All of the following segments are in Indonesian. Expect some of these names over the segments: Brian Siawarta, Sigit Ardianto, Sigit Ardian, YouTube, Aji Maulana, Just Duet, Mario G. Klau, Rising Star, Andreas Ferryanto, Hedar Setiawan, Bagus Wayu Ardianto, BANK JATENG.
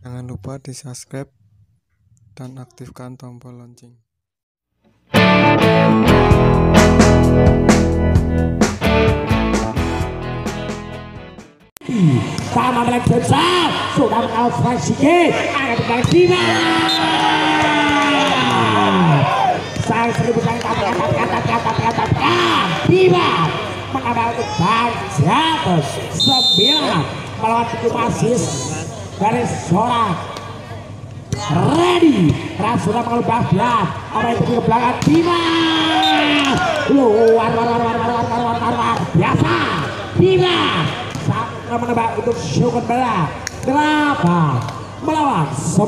Jangan lupa di-subscribe dan aktifkan tombol lonceng. Sama melek besar, sudah mengalfas Sigit Ardian. Sang seribu kali kata-kata tiba menambah BANK Jateng 9 melawan tujuh basis dari seorang ready Rasuna mengelubah belah orang itu ke belakang tiba luar biasa tiba sang menembak untuk syukur bola 8 melawan 9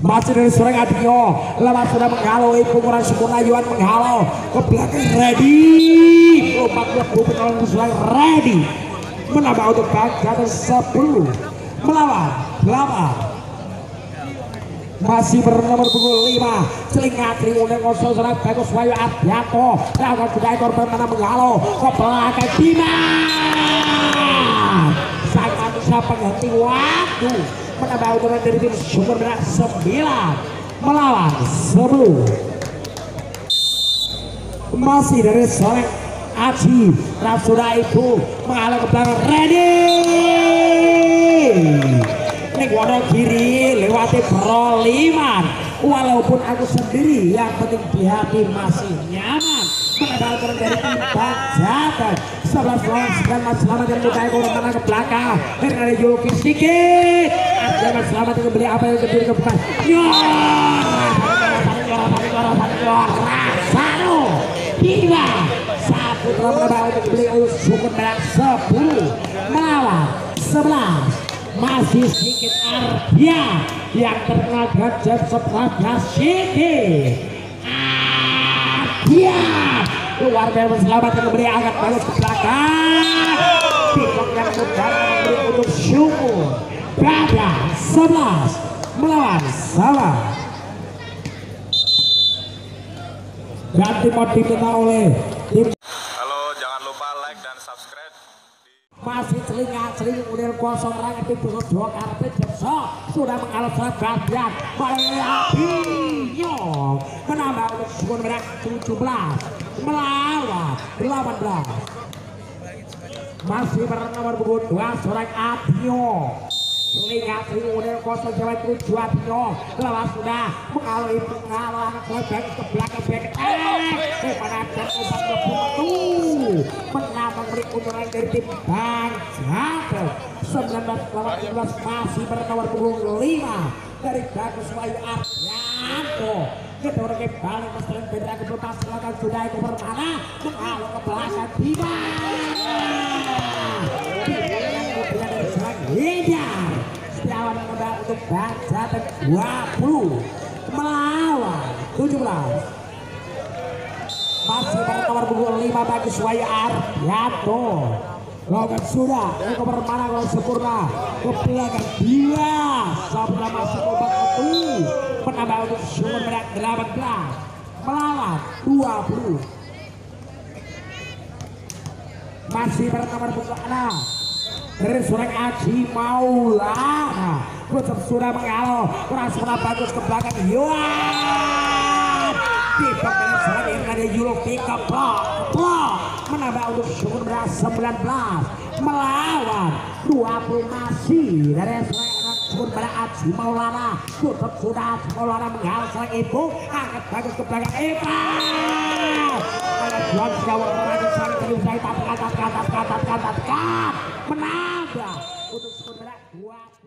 masih dari seorang Adio lewat sudah menghalau pengurangan sempurna Yuan menghalau ke belakang ready lompat lebih penolong seorang ready menambah untuk BANK Jateng 10 melawan 8 masih bernomor punggung 5 selingat triuneng kosong seorang bagus wayu Adianto lawan juga ekor bermana menghalau ke belakang Bima sang manusia penghenti waktu menambah ukuran dari tim syukur berat 9 melawan 10 masih dari seorang Aji Rasuna itu mengalir ke belakang ready ini wadon kiri lewati peroliman walaupun aku sendiri yang penting di hati masih nyaman menambah ukuran dari tim BANK Jateng 11-9 Mas Selamat yang menggunakan korban ke belakang dan ada Yuki Sigit Ardian Selamat yang membeli apa yang kedua ke depan Sano tiba satu telah menambah untuk beli syukur berat 10 melawan 11 masih Sigit Ardian yang terkenal dengan jam 11 Sigit Ardian luar biasa selamat memberi angkat balas ke belakang tiktok yang mudah memberi untuk syukur berada 11 melawan salah dan dimodif oleh tim. Halo, jangan lupa like dan subscribe masih telinga-telinga unil kosong rakyat di busur dua karpet besok sudah mengalah serat bagian Baliabinyo menambah untuk syukur merah 17 melawan 18 masih bernomor punggung 2 seorang Adio selingat triunir kosong jalan 7 Adio lelah sudah mengalami pengalang lebar ke belakang kepada keempat kebutuh menambah berikuturan dari tim BANK Jateng 19-18 masih bernomor punggung 5 dari Bagus Wayu Ardianto kedua ke balik pasaran beda ke belakang silakan sudah itu permana mengalir ke belakang tiba kemudian dari serang Hedar Setiawan menambah untuk BANK Jateng 20 melawan 17 masih pada nomor punggung 5 bagi Sigit Ardianto logat sudah itu permana kalau sempurna ke belakang dia sabda masuk obat itu menambah untuk syukur berat 18 melawan 20 masih bernomor punggung 6 dari seorang Aji Maulana Gusep sudah mengalau kurang seorang bagus ke belakang Yuan tiba dengan seorang yang ada Yuloki ke blok menambah untuk syukur berat 19 melawan 20 masih dari seorang pada Aji Maulana tutup sudah Aji Maulana menghal serang ibu angkat bagus ke belakang Eva pada Juan Jawa Raja Sari terusai tap menambah untuk sebenarnya 2